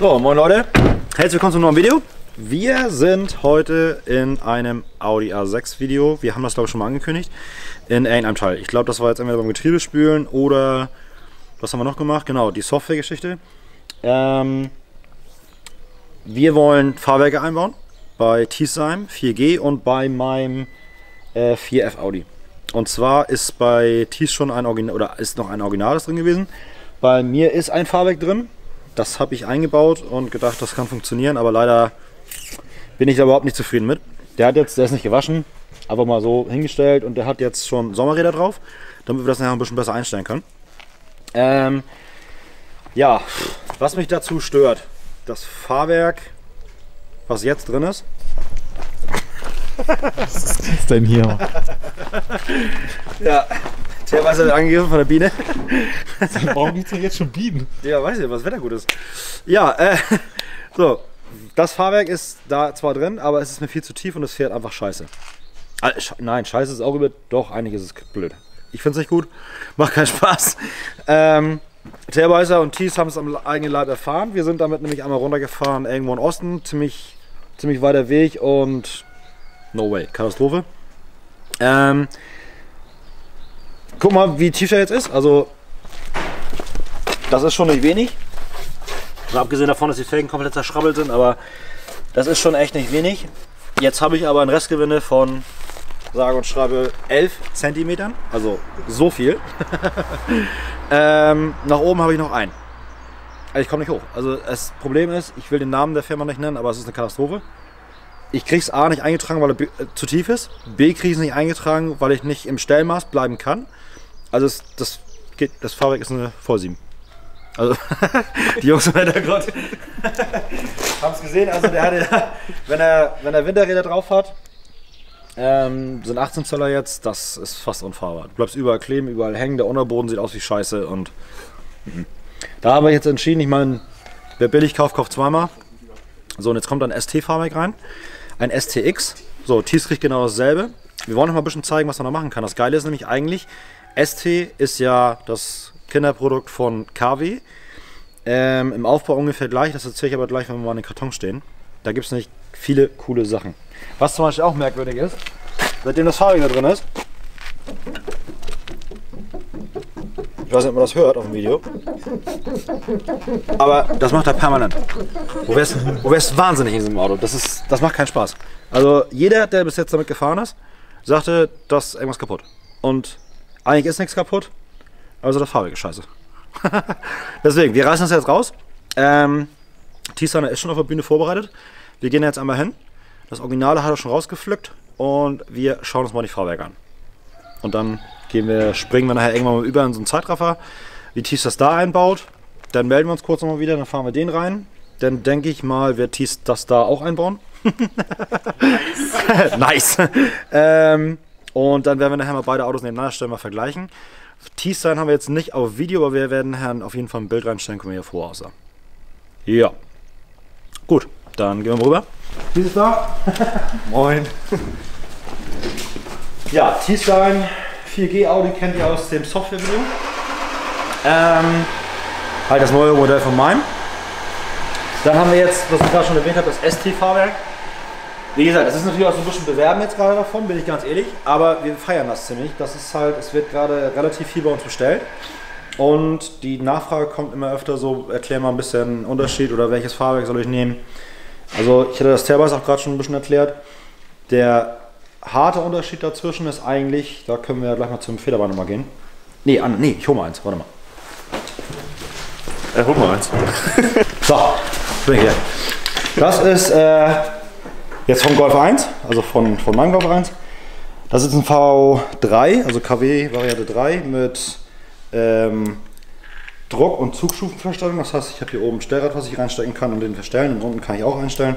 So, moin Leute, herzlich willkommen zum neuen Video. Wir sind heute in einem Audi A6 Video. Wir haben das, glaube ich, schon mal angekündigt. In irgendeinem Teil. Ich glaube, das war jetzt entweder beim Getriebespülen oder was haben wir noch gemacht? Genau, die Software-Geschichte. Wir wollen Fahrwerke einbauen bei T-Sime 4G und bei meinem 4F-Audi. Und zwar ist bei Tis schon ein Original, oder ist noch ein Originales drin gewesen. Bei mir ist ein Fahrwerk drin. Das habe ich eingebaut und gedacht, das kann funktionieren, aber leider bin ich da überhaupt nicht zufrieden mit. Der ist nicht gewaschen, aber mal so hingestellt, und der hat jetzt schon Sommerräder drauf, damit wir das nachher ein bisschen besser einstellen können. Ja, was mich dazu stört, das Fahrwerk, was jetzt drin ist. Was ist denn hier? Ja, der war halt angegriffen von der Biene. Warum gibt es denn jetzt schon Bienen? Ja, weiß ich, was Wetter gut ist. Ja, so, das Fahrwerk ist da zwar drin, aber es ist mir viel zu tief und es fährt einfach scheiße. Nein, scheiße ist auch über, doch, eigentlich ist es blöd. Ich finde es nicht gut, macht keinen Spaß. Tailbeißer und Tees haben es am eigenen Leib erfahren. Wir sind damit nämlich einmal runtergefahren, irgendwo in Osten, ziemlich weiter Weg und no way, Katastrophe. Guck mal, wie tief der jetzt ist. Also, das ist schon nicht wenig. Also, abgesehen davon, dass die Felgen komplett zerschrabbelt sind, aber das ist schon echt nicht wenig. Jetzt habe ich aber ein Restgewinde von sage und schreibe 11 cm. Also so viel. Nach oben habe ich noch einen. Also ich komme nicht hoch. Also das Problem ist, ich will den Namen der Firma nicht nennen, aber es ist eine Katastrophe. Ich kriege es A nicht eingetragen, weil er zu tief ist. B kriege ich es nicht eingetragen, weil ich nicht im Stellmaß bleiben kann. Also das Fahrwerk ist eine Vollsieben. Also die Jungs im Hintergrund haben es gesehen. Also der hatte, wenn er Winterräder drauf hat, sind 18 Zöller jetzt, das ist fast unfahrbar. Du bleibst überall kleben, überall hängen, der Unterboden sieht aus wie Scheiße. Und da haben wir jetzt entschieden, ich meine, wer billig kauft, kauft zweimal. So, und jetzt kommt ein ST-Fahrwerk rein, ein STX. So, Thies kriegt genau dasselbe. Wir wollen noch mal ein bisschen zeigen, was man da machen kann. Das Geile ist nämlich eigentlich, ST ist ja das Kinderprodukt von KW. Im Aufbau ungefähr gleich, das erzähle ich aber gleich, wenn wir mal in den Karton stehen. Da gibt es nämlich viele coole Sachen. Was zum Beispiel auch merkwürdig ist, seitdem das Fahrwerk da drin ist, ich weiß nicht, ob man das hört auf dem Video, aber das macht er permanent. Wo wär's wahnsinnig in diesem Auto. Das macht keinen Spaß. Also jeder, der bis jetzt damit gefahren ist, sagte, dass ist irgendwas kaputt. Und eigentlich ist nichts kaputt, also das Fahrwerk ist scheiße. Deswegen, wir reißen das jetzt raus. T-Sime ist schon auf der Bühne vorbereitet. Wir gehen jetzt einmal hin. Das Originale hat er schon rausgepflückt und wir schauen uns mal die Fahrwerke an. Und dann springen wir nachher irgendwann mal über in so einen Zeitraffer, wie Thies das da einbaut. Dann melden wir uns kurz nochmal wieder, dann fahren wir den rein. Dann denke ich mal, wird Thies das da auch einbauen. Nice! Nice. Und dann werden wir nachher mal beide Autos nebeneinander stellen, mal vergleichen. Thies sein haben wir jetzt nicht auf Video, aber wir werden nachher auf jeden Fall ein Bild reinstellen, können wir hier vor aussah. Ja. Gut, dann gehen wir mal rüber. Thies ist da. Moin. Ja, T-Sime 4G Audi kennt ihr aus dem Software-Video. Halt das neue Modell von meinem. Dann haben wir jetzt, was ich gerade schon erwähnt habe, das ST-Fahrwerk. Wie gesagt, das ist natürlich auch so ein bisschen bewerben jetzt gerade davon, bin ich ganz ehrlich. Aber wir feiern das ziemlich. Das ist halt, es wird gerade relativ viel bei uns bestellt. Und die Nachfrage kommt immer öfter so, erklär mal ein bisschen Unterschied oder welches Fahrwerk soll ich nehmen. Also ich hatte das Terbeis auch gerade schon ein bisschen erklärt. Der harter Unterschied dazwischen ist eigentlich, da können wir gleich mal zum Federband nochmal gehen. Nee, ich hol mal eins, warte mal. Hol mal eins. So, bin ich hier. Das ist jetzt vom Golf 1, also von meinem Golf 1. Das ist ein V3, also KW Variante 3 mit Druck- und Zugstufenverstellung. Das heißt, ich habe hier oben ein Stellrad, was ich reinstecken kann und den verstellen. Und unten kann ich auch einstellen.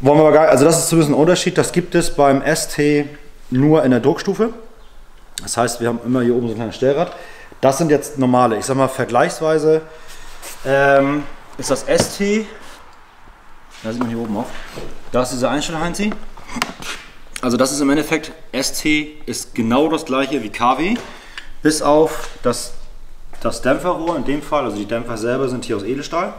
Wollen wir aber gar, also das ist zumindest ein Unterschied, das gibt es beim ST nur in der Druckstufe. Das heißt, wir haben immer hier oben so ein kleines Stellrad. Das sind jetzt normale, ich sag mal vergleichsweise ist das ST, da sieht man hier oben auch, da ist dieser Einstellheinzi. Also das ist im Endeffekt, ST ist genau das gleiche wie KW, bis auf das Dämpferrohr in dem Fall, also die Dämpfer selber sind hier aus Edelstahl.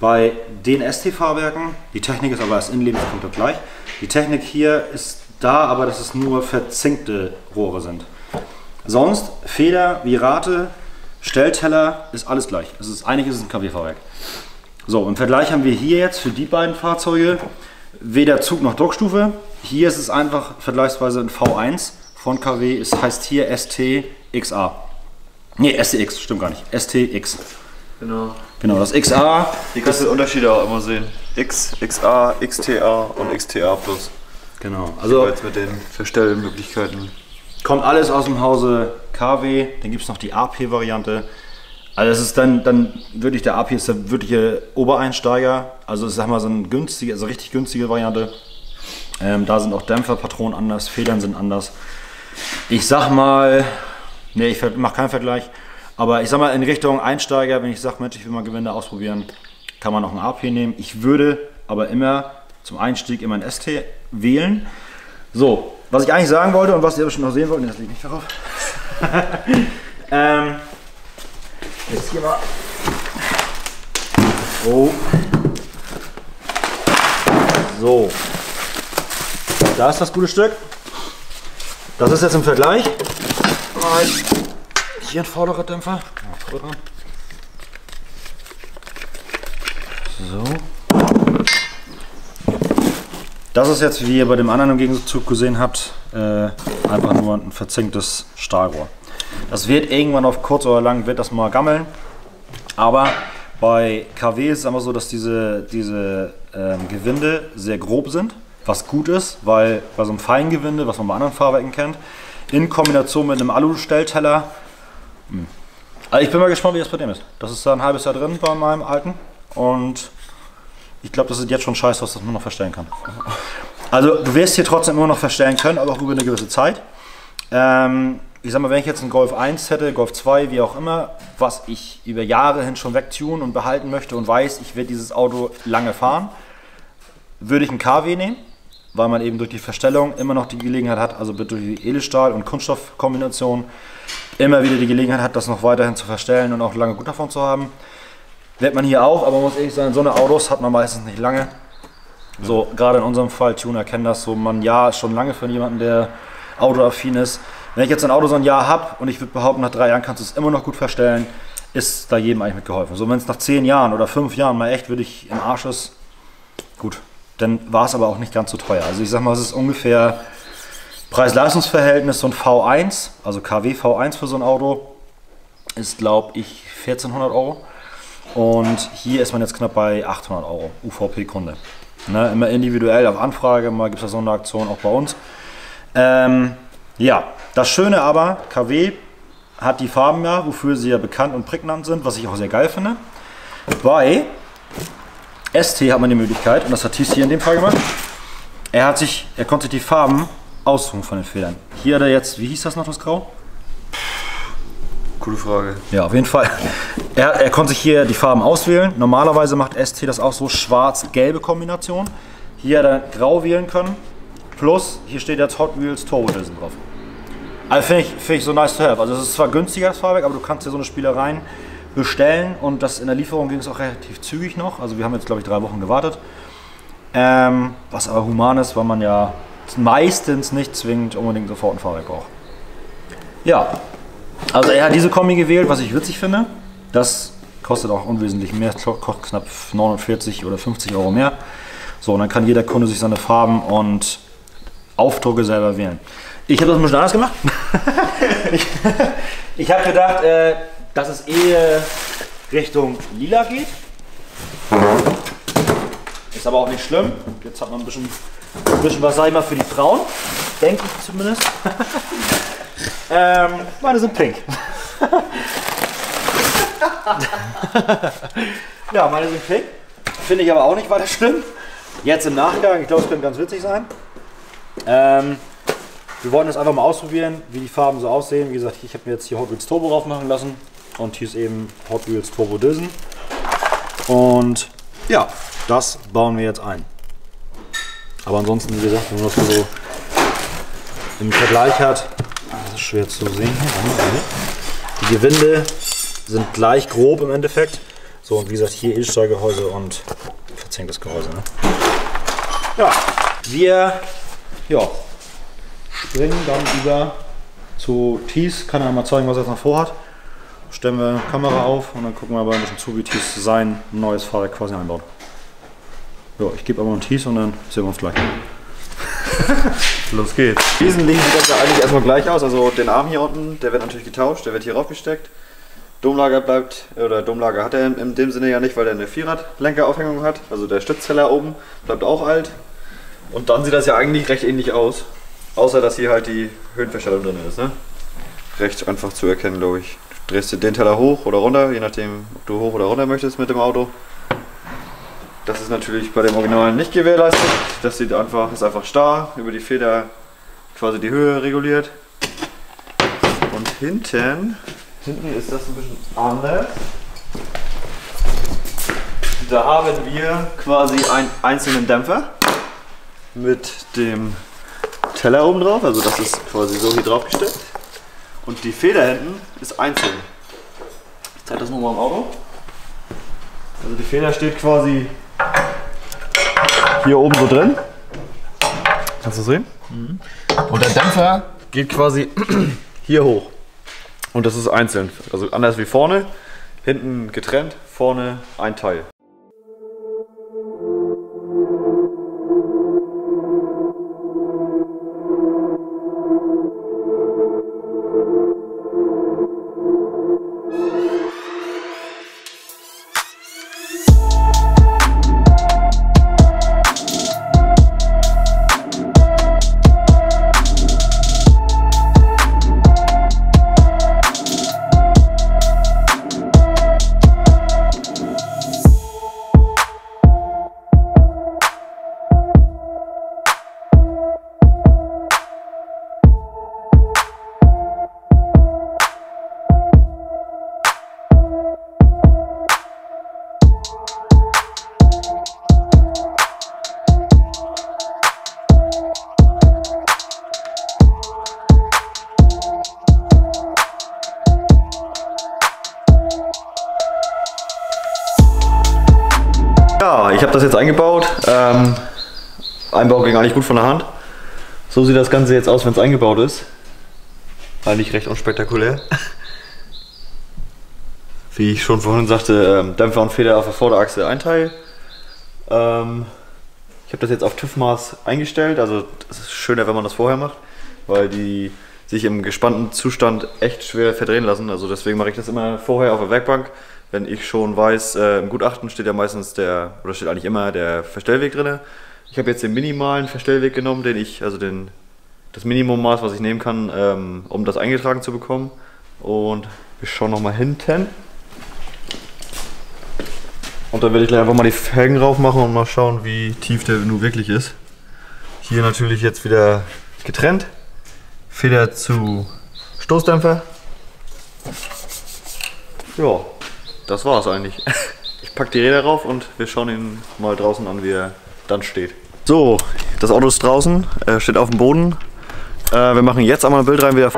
bei den ST-Fahrwerken. Die Technik ist aber erst innenlebens, kommt da gleich. Die Technik hier ist da, aber dass es nur verzinkte Rohre sind. Sonst Feder, Virate, Stellteller, ist alles gleich. Eigentlich ist es ein KW-Fahrwerk. So, im Vergleich haben wir hier jetzt für die beiden Fahrzeuge weder Zug noch Druckstufe. Hier ist es einfach vergleichsweise ein V1 von KW. Es heißt hier STXA. Ne, STX, stimmt gar nicht. STX. Genau. Genau, das XA. Hier kannst du den Unterschied auch immer sehen. X, XA, XTA und XTA Plus. Genau. Also jetzt mit den Verstellmöglichkeiten. Kommt alles aus dem Hause KW. Dann gibt es noch die AP-Variante. Also das ist dann wirklich, der AP ist der wirkliche Obereinsteiger. Also ich sag mal so eine günstige, also richtig günstige Variante. Da sind auch Dämpferpatronen anders, Federn sind anders. Ich sag mal, ne, ich mache keinen Vergleich. Aber ich sag mal, in Richtung Einsteiger, wenn ich sage, Mensch, ich will mal Gewinde ausprobieren, kann man noch einen AP nehmen. Ich würde aber immer zum Einstieg immer einen ST wählen. So, was ich eigentlich sagen wollte und was ihr bestimmt noch sehen wollt, das liegt nicht darauf. Jetzt hier mal. Oh. So. Da ist das gute Stück. Das ist jetzt im Vergleich. Hier ein vorderer Dämpfer. So. Das ist jetzt, wie ihr bei dem anderen im Gegenzug gesehen habt, einfach nur ein verzinktes Stahlrohr. Das wird irgendwann auf kurz oder lang wird das mal gammeln. Aber bei KW ist es immer so, dass diese Gewinde sehr grob sind. Was gut ist, weil bei so einem feinen Gewinde, was man bei anderen Fahrwerken kennt, in Kombination mit einem Alu-Stellteller. Also ich bin mal gespannt, wie das bei dem ist. Das ist da ein halbes Jahr drin bei meinem alten. Und ich glaube, das ist jetzt schon scheiße, dass das man noch verstellen kann. Also du wirst hier trotzdem immer noch verstellen können, aber auch über eine gewisse Zeit. Ich sag mal, wenn ich jetzt einen Golf 1 hätte, Golf 2, wie auch immer, was ich über Jahre hin schon wegtunen und behalten möchte und weiß, ich werde dieses Auto lange fahren, würde ich einen KW nehmen, weil man eben durch die Verstellung immer noch die Gelegenheit hat, also durch die Edelstahl- und Kunststoffkombination immer wieder die Gelegenheit hat, das noch weiterhin zu verstellen und auch lange gut davon zu haben. Wird man hier auch, aber man muss ehrlich sagen, so eine Autos hat man meistens nicht lange. So, gerade in unserem Fall, Tuner kennen das so, man ja schon lange von jemandem, der autoaffin ist. Wenn ich jetzt ein Auto so ein Jahr habe und ich würde behaupten, nach 3 Jahren kannst du es immer noch gut verstellen, ist da jedem eigentlich mitgeholfen. So, wenn es nach 10 Jahren oder 5 Jahren mal echt wirklich im Arsch ist, gut, dann war es aber auch nicht ganz so teuer. Also ich sag mal, es ist ungefähr Preis-Leistungs-Verhältnis, so ein V1, also KW V1 für so ein Auto, ist glaube ich 1400 €. Und hier ist man jetzt knapp bei 800 €, UVP-Kunde. Ne, immer individuell auf Anfrage, mal gibt es da so eine Aktion auch bei uns. Ja, das Schöne aber, KW hat die Farben ja, wofür sie ja bekannt und prägnant sind, was ich auch sehr geil finde. Bei ST hat man die Möglichkeit, und das hat Thies hier in dem Fall gemacht, er konnte sich die Farben aussuchen von den Federn. Hier hat er jetzt, wie hieß das noch, das Grau? Coole Frage. Ja, auf jeden Fall. Er konnte sich hier die Farben auswählen. Normalerweise macht ST das auch so, schwarz-gelbe Kombination. Hier hat er grau wählen können. Plus, hier steht jetzt Hot Wheels Torwheels drauf. Also finde ich so nice to have. Also es ist zwar günstiger das Fahrwerk, aber du kannst dir so eine Spielereien bestellen und das in der Lieferung ging es auch relativ zügig noch. Also wir haben jetzt glaube ich 3 Wochen gewartet. Was aber human ist, weil man ja meistens nicht zwingend unbedingt sofort ein Fahrwerk braucht. Ja, also er hat diese Kombi gewählt, was ich witzig finde. Das kostet auch unwesentlich mehr, kostet knapp 49 oder 50 € mehr. So, und dann kann jeder Kunde sich seine Farben und Aufdrucke selber wählen. Ich habe das ein bisschen anders gemacht. Ich habe gedacht, dass es eher Richtung lila geht. Ist aber auch nicht schlimm. Jetzt hat man ein bisschen was, sag ich mal, für die Frauen. Denke ich zumindest. Meine sind pink. Ja, meine sind pink. Finde ich aber auch nicht weiter schlimm. Jetzt im Nachgang, ich glaube, es könnte ganz witzig sein. Wir wollten das einfach mal ausprobieren, wie die Farben so aussehen. Wie gesagt, ich habe mir jetzt hier Hot Wheels Turbo drauf machen lassen und hier ist eben Hot Wheels Turbo Dösen. Und ja, das bauen wir jetzt ein. Aber ansonsten, wie gesagt, wenn man das so im Vergleich hat, das ist schwer zu sehen. Die Gewinde sind gleich grob im Endeffekt. So, und wie gesagt, hier Edelstahlgehäuse und verzänktes Gehäuse. Ne? Ja, wir springen dann über zu Thies. Kann er mal zeigen, was er jetzt noch vorhat. Stellen wir die Kamera auf und dann gucken wir aber ein bisschen zu, wie Thies sein neues Fahrwerk quasi einbaut. Ja, ich gebe aber einen Thies und dann sehen wir uns gleich. Los geht's. Wesentlich sieht das ja eigentlich erstmal gleich aus. Also den Arm hier unten, der wird natürlich getauscht, der wird hier raufgesteckt. Domlager bleibt, oder Domlager hat er in dem Sinne ja nicht, weil er eine Vierradlenkeraufhängung hat. Also der Stützteller oben bleibt auch alt. Und dann sieht das ja eigentlich recht ähnlich aus. Außer, dass hier halt die Höhenverstellung drin ist. Ne? Recht einfach zu erkennen, glaube ich. Du drehst den Teller hoch oder runter, je nachdem, ob du hoch oder runter möchtest mit dem Auto. Das ist natürlich bei dem Original nicht gewährleistet. Das sieht einfach, ist einfach starr, über die Feder quasi die Höhe reguliert. Und hinten ist das ein bisschen anders. Da haben wir quasi einen einzelnen Dämpfer mit dem Teller oben drauf. Also das ist quasi so hier drauf gesteckt. Und die Feder hinten ist einzeln. Ich zeige das nochmal im Auto. Also die Feder steht quasi hier oben so drin. Kannst du sehen? Mhm. Und der Dämpfer geht quasi hier hoch. Und das ist einzeln. Also anders wie vorne. Hinten getrennt, vorne ein Teil. Ich habe das jetzt eingebaut. Einbau ging eigentlich gut von der Hand. So sieht das Ganze jetzt aus, wenn es eingebaut ist. Eigentlich recht unspektakulär. Wie ich schon vorhin sagte, Dämpfer und Feder auf der Vorderachse ein Teil. Ich habe das jetzt auf TÜV-Maß eingestellt. Also es ist schöner, wenn man das vorher macht, weil die sich im gespannten Zustand echt schwer verdrehen lassen. Also deswegen mache ich das immer vorher auf der Werkbank. Wenn ich schon weiß, im Gutachten steht ja meistens steht eigentlich immer der Verstellweg drin. Ich habe jetzt den minimalen Verstellweg genommen, das Minimummaß, was ich nehmen kann, um das eingetragen zu bekommen. Und wir schauen nochmal hinten. Und dann werde ich gleich einfach mal die Felgen rauf machen und mal schauen, wie tief der nun wirklich ist. Hier natürlich jetzt wieder getrennt. Feder zu Stoßdämpfer. Ja. Das war's eigentlich. Ich packe die Räder rauf und wir schauen ihn mal draußen an, wie er dann steht. So, das Auto ist draußen, steht auf dem Boden. Wir machen jetzt einmal ein Bild rein, wie der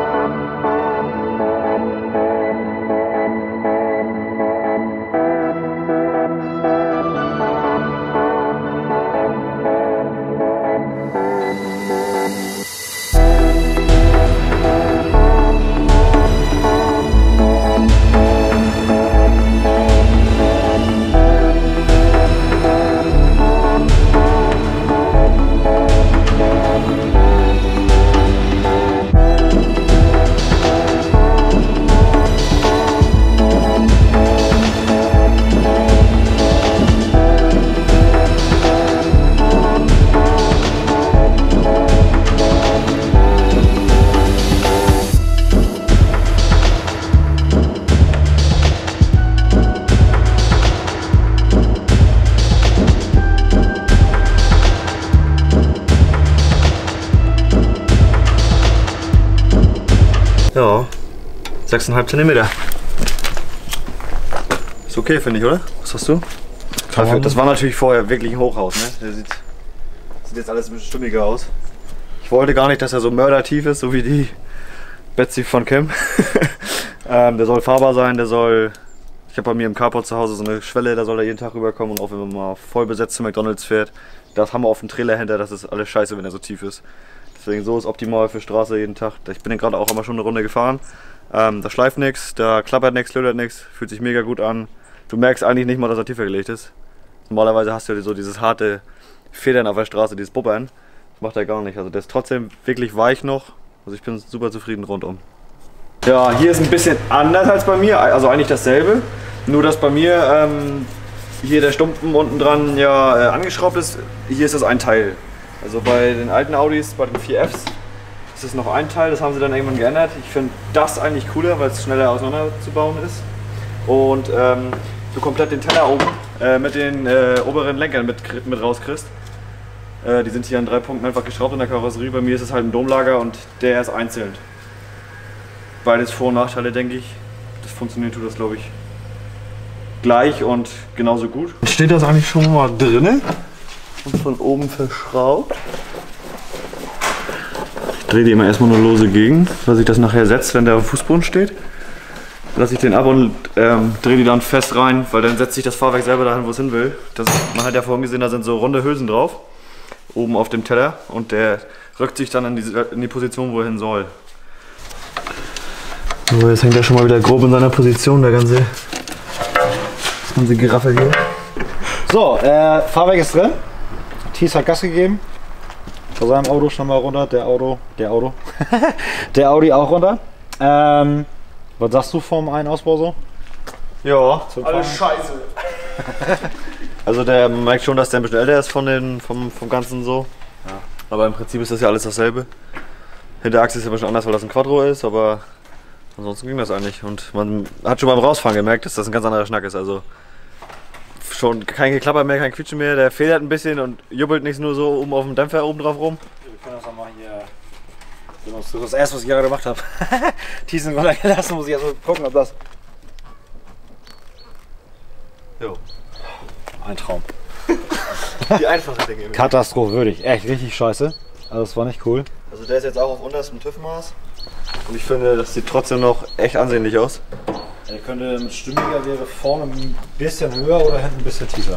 Ja, 6,5 cm. Ist okay, finde ich, oder? Was hast du? Das war natürlich vorher wirklich ein Hochhaus, ne? Der sieht jetzt alles ein bisschen stimmiger aus. Ich wollte gar nicht, dass er so mördertief ist, so wie die Betsy von Kim. Der soll fahrbar sein, der soll Ich habe bei mir im Carport zu Hause so eine Schwelle, da soll er jeden Tag rüberkommen. Und auch wenn man mal voll besetzt zu McDonald's fährt, das haben wir auf dem Trailer hinter, das ist alles scheiße, wenn er so tief ist. Deswegen so ist optimal für Straße jeden Tag. Ich bin gerade auch immer schon eine Runde gefahren. Da schleift nichts, da klappert nichts, lödert nichts, fühlt sich mega gut an. Du merkst eigentlich nicht mal, dass er tiefer gelegt ist. Normalerweise hast du ja so dieses harte Federn auf der Straße, dieses Bubbern. Das macht er gar nicht. Also der ist trotzdem wirklich weich noch. Also ich bin super zufrieden rundum. Ja, hier ist ein bisschen anders als bei mir, also eigentlich dasselbe. Nur dass bei mir hier der Stumpen unten dran ja angeschraubt ist. Hier ist das ein Teil. Also bei den alten Audis, bei den 4Fs, ist es noch ein Teil. Das haben sie dann irgendwann geändert. Ich finde das eigentlich cooler, weil es schneller auseinanderzubauen ist. Und du komplett den Teller oben mit den oberen Lenkern mit rauskriegst. Die sind hier an 3 Punkten einfach geschraubt in der Karosserie. Bei mir ist es halt ein Domlager und der ist einzeln. Beides Vor- und Nachteile, denke ich. Das funktioniert, tut das, glaube ich, gleich und genauso gut. Steht das eigentlich schon mal drinne und von oben verschraubt. Ich drehe die immer erstmal nur lose gegen, weil sich das nachher setzt, wenn der auf dem Fußboden steht. Lasse ich den ab und drehe die dann fest rein, weil dann setzt sich das Fahrwerk selber dahin, wo es hin will. Das, man hat ja vorhin gesehen, da sind so runde Hülsen drauf, oben auf dem Teller. Und der rückt sich dann in die Position, wo er hin soll. So, jetzt hängt er schon mal wieder grob in seiner Position, das ganze Geraffel hier. So, Fahrwerk ist drin. Thies hat Gas gegeben. Vor seinem Auto schon mal runter, der Audi auch runter. Was sagst du vom einen Ausbau so? Ja, alles scheiße. Also man merkt schon, dass der ein bisschen älter ist vom Ganzen so. Ja. Aber im Prinzip ist das ja alles dasselbe. Hinterachse ist ja ein bisschen anders, weil das ein Quattro ist, aber ansonsten ging das eigentlich. Und man hat schon beim Rausfahren gemerkt, dass das ein ganz anderer Schnack ist. Also schon kein Geklapper mehr, kein Quietschen mehr. Der federt ein bisschen und jubbelt nicht nur so oben auf dem Dämpfer oben drauf rum. Wir können das auch mal hier. Das ist das erste, was ich gerade gemacht habe. Die sind runtergelassen, muss ich erst mal gucken, ob das. Jo. Ein Traum. Die einfache Dinge. Katastrophenwürdig, echt richtig scheiße. Also das war nicht cool. Also der ist jetzt auch auf unterstem TÜV-Maß. Und ich finde, das sieht trotzdem noch echt ansehnlich aus. Der könnte stimmiger wäre vorne ein bisschen höher oder hinten ein bisschen tiefer.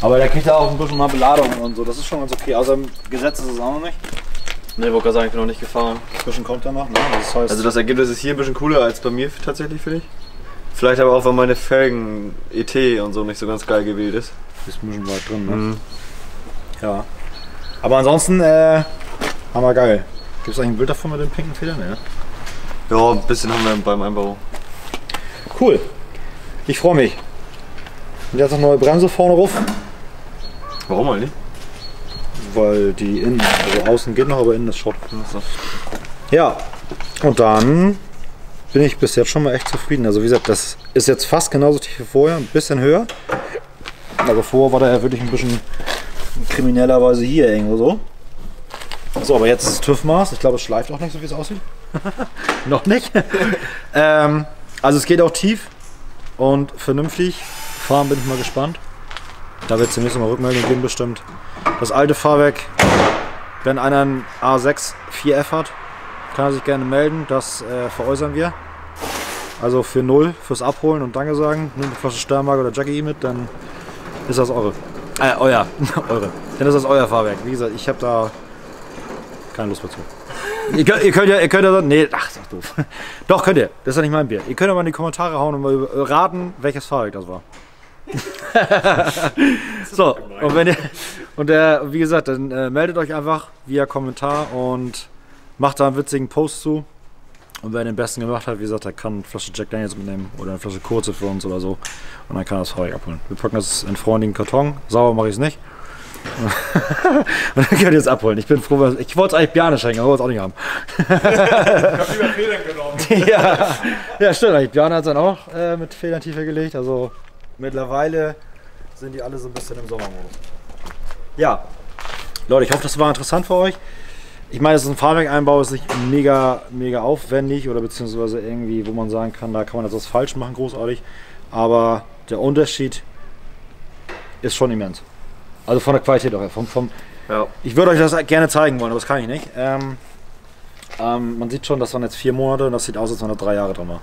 Aber der kriegt da auch ein bisschen mal Beladung und so. Das ist schon ganz okay. Außer im Gesetz ist es auch noch nicht. Ne, ich wollte gerade sagen, ich bin noch nicht gefahren. Zwischen kommt er noch, ne? Das heißt, also das Ergebnis ist hier ein bisschen cooler als bei mir tatsächlich, finde ich. Vielleicht aber auch, weil meine Felgen ET und so nicht so ganz geil gewählt ist. Ist ein bisschen weit drin, ne? Mhm. Ja. Aber ansonsten, hammer geil. Gibt es eigentlich ein Bild davon mit den pinken Federn? Ja, ja, ein bisschen haben wir beim Einbau. Cool. Ich freue mich. Und jetzt noch eine neue Bremse vorne ruf. Warum eigentlich? Weil die innen, also außen geht noch, aber innen ist Schrott. Ja, und dann bin ich bis jetzt schon mal echt zufrieden. Also wie gesagt, das ist jetzt fast genauso tief wie vorher, ein bisschen höher. Aber vorher war der ja wirklich ein bisschen kriminellerweise hier irgendwo so. So, aber jetzt ist es TÜV-Maß. Ich glaube, es schleift auch nicht, so wie es aussieht. Noch nicht. Also es geht auch tief und vernünftig. Fahren bin ich mal gespannt. Da wird es demnächst mal Rückmeldung geben bestimmt. Das alte Fahrwerk, wenn einer einen A6 4F hat, kann er sich gerne melden, das veräußern wir. Also für 0, fürs Abholen und Danke sagen, nehmt eine Flasche Sternmark oder Jackie mit, dann ist das eure. Eure. Dann ist das euer Fahrwerk. Wie gesagt, ich habe da keine Lust dazu. Ihr könnt ja nee, ach, das ist doof. Doch, könnt ihr. Das ist ja nicht mein Bier. Ihr könnt ja mal in die Kommentare hauen und mal raten, welches Fahrwerk das war. So, und wenn ihr, wie gesagt, dann meldet euch einfach via Kommentar und macht da einen witzigen Post zu. Und wer den besten gemacht hat, wie gesagt, der kann eine Flasche Jack Daniels mitnehmen oder eine Flasche Kurze für uns oder so. Und dann kann er das Fahrwerk abholen. Wir packen das in freundlichen Karton. Sauber mache ich es nicht. Und dann könnt ihr es abholen. Ich bin froh, ich wollte es eigentlich Bjarne schenken, aber wollte es auch nicht haben. Ich habe lieber Federn genommen. Ja, ja, stimmt eigentlich. Bjarne hat es dann auch mit Federn tiefer gelegt. Also mittlerweile sind die alle so ein bisschen im Sommermodus. Ja, Leute, ich hoffe, das war interessant für euch. Ich meine, es ist ein Fahrwerkeinbau, ist nicht mega aufwendig oder beziehungsweise irgendwie, wo man sagen kann, da kann man etwas falsch machen, großartig. Aber der Unterschied ist schon immens. Also von der Qualität auch her. Ja. Ich würde euch das gerne zeigen wollen, aber das kann ich nicht. Man sieht schon, das waren jetzt 4 Monate und das sieht aus, als wenn da 3 Jahre dran war.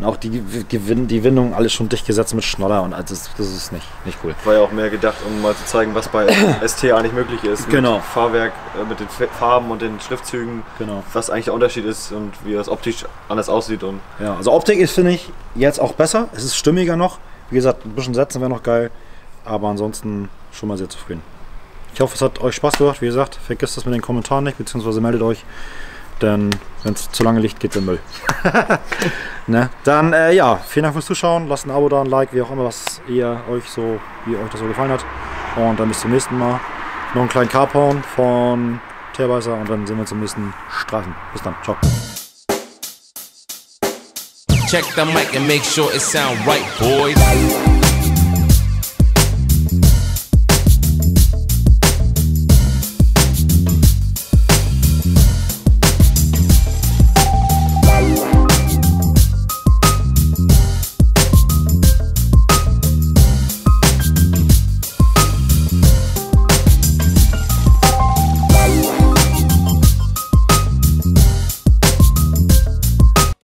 Und auch die Windungen alles schon dicht gesetzt mit Schnodder und das ist nicht cool. War ja auch mehr gedacht, um mal zu zeigen, was bei ST eigentlich möglich ist. Genau. Mit Fahrwerk, mit den Farben und den Schriftzügen, genau, was eigentlich der Unterschied ist und wie das optisch anders aussieht. Und ja, also Optik ist, finde ich, jetzt auch besser. Es ist stimmiger noch. Wie gesagt, ein bisschen setzen wäre noch geil, aber ansonsten schon mal sehr zufrieden. Ich hoffe, es hat euch Spaß gemacht. Wie gesagt, vergesst das mit den Kommentaren nicht, beziehungsweise meldet euch, denn wenn es zu lange liegt, geht es in den Müll. Ne? Dann ja, vielen Dank fürs Zuschauen. Lasst ein Abo da, ein Like, wie auch immer, was wie euch das so gefallen hat. Und dann bis zum nächsten Mal. Noch einen kleinen Carporn von Tearbeißer und dann sehen wir uns im nächsten Streifen. Bis dann, ciao. Check the mic and make sure it sound right, boys.